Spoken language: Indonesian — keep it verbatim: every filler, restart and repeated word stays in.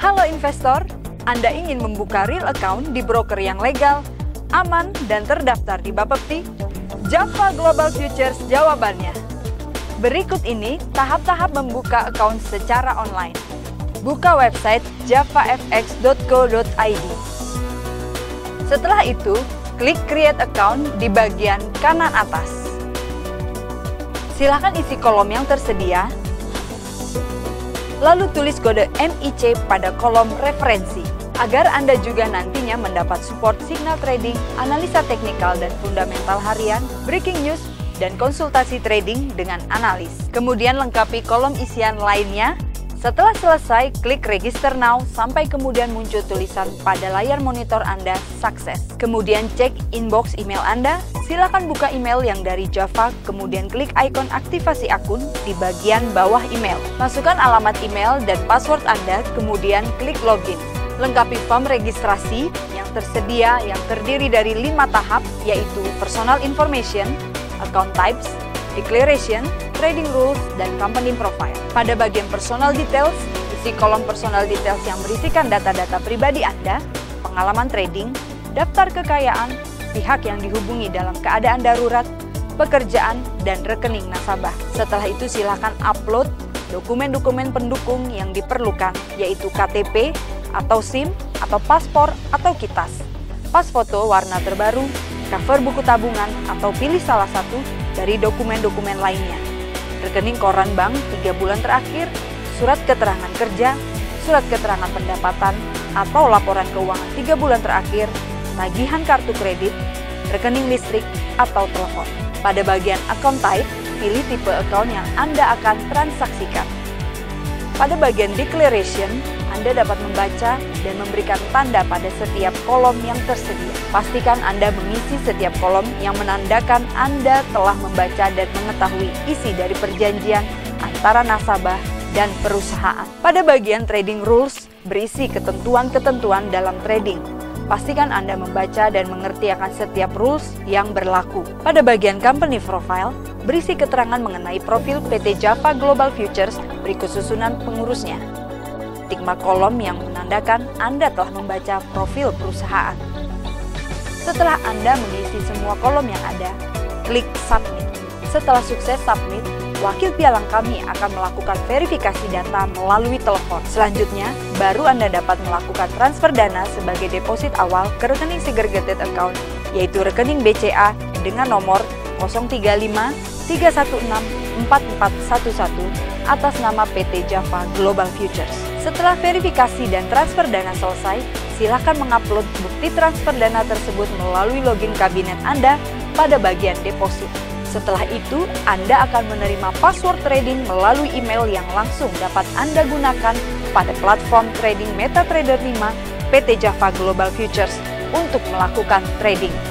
Halo investor, Anda ingin membuka real account di broker yang legal, aman, dan terdaftar di BAPPEBTI? Java Global Futures jawabannya. Berikut ini tahap-tahap membuka account secara online. Buka website java f x dot co dot i d. Setelah itu, klik Create Account di bagian kanan atas. Silakan isi kolom yang tersedia, lalu tulis kode M I C pada kolom referensi, agar Anda juga nantinya mendapat support signal trading, analisa teknikal dan fundamental harian, breaking news, dan konsultasi trading dengan analis. Kemudian lengkapi kolom isian lainnya. Setelah selesai, klik Register Now sampai kemudian muncul tulisan pada layar monitor Anda, Sukses. Kemudian cek inbox email Anda, silakan buka email yang dari Java, kemudian klik ikon aktivasi akun di bagian bawah email. Masukkan alamat email dan password Anda, kemudian klik Login. Lengkapi form registrasi yang tersedia yang terdiri dari lima tahap, yaitu Personal Information, Account Types, Declaration, Trading Rules, dan Company Profile. Pada bagian Personal Details, isi kolom Personal Details yang berisikan data-data pribadi Anda, pengalaman trading, daftar kekayaan, pihak yang dihubungi dalam keadaan darurat, pekerjaan, dan rekening nasabah. Setelah itu silakan upload dokumen-dokumen pendukung yang diperlukan, yaitu K T P, atau SIM, atau paspor, atau KITAS, pas foto warna terbaru, cover buku tabungan, atau pilih salah satu dari dokumen-dokumen lainnya. Rekening koran bank tiga bulan terakhir, surat keterangan kerja, surat keterangan pendapatan, atau laporan keuangan tiga bulan terakhir, tagihan kartu kredit, rekening listrik, atau telepon. Pada bagian Account Type, pilih tipe account yang Anda akan transaksikan. Pada bagian Declaration, Anda dapat membaca dan memberikan tanda pada setiap kolom yang tersedia. Pastikan Anda mengisi setiap kolom yang menandakan Anda telah membaca dan mengetahui isi dari perjanjian antara nasabah dan perusahaan. Pada bagian Trading Rules, berisi ketentuan-ketentuan dalam trading. Pastikan Anda membaca dan mengerti akan setiap rules yang berlaku. Pada bagian Company Profile, berisi keterangan mengenai profil P T Java Global Futures berikut susunan pengurusnya. Tikma kolom yang menandakan Anda telah membaca profil perusahaan. Setelah Anda mengisi semua kolom yang ada, klik Submit. Setelah sukses Submit, wakil pialang kami akan melakukan verifikasi data melalui telepon. Selanjutnya, baru Anda dapat melakukan transfer dana sebagai deposit awal ke rekening segregated account, yaitu rekening B C A dengan nomor nol tiga lima tiga satu enam empat empat satu satu atas nama P T Java Global Futures. Setelah verifikasi dan transfer dana selesai, silakan mengupload bukti transfer dana tersebut melalui login kabinet Anda pada bagian deposit. Setelah itu, Anda akan menerima password trading melalui email yang langsung dapat Anda gunakan pada platform trading MetaTrader lima P T Java Global Futures untuk melakukan trading.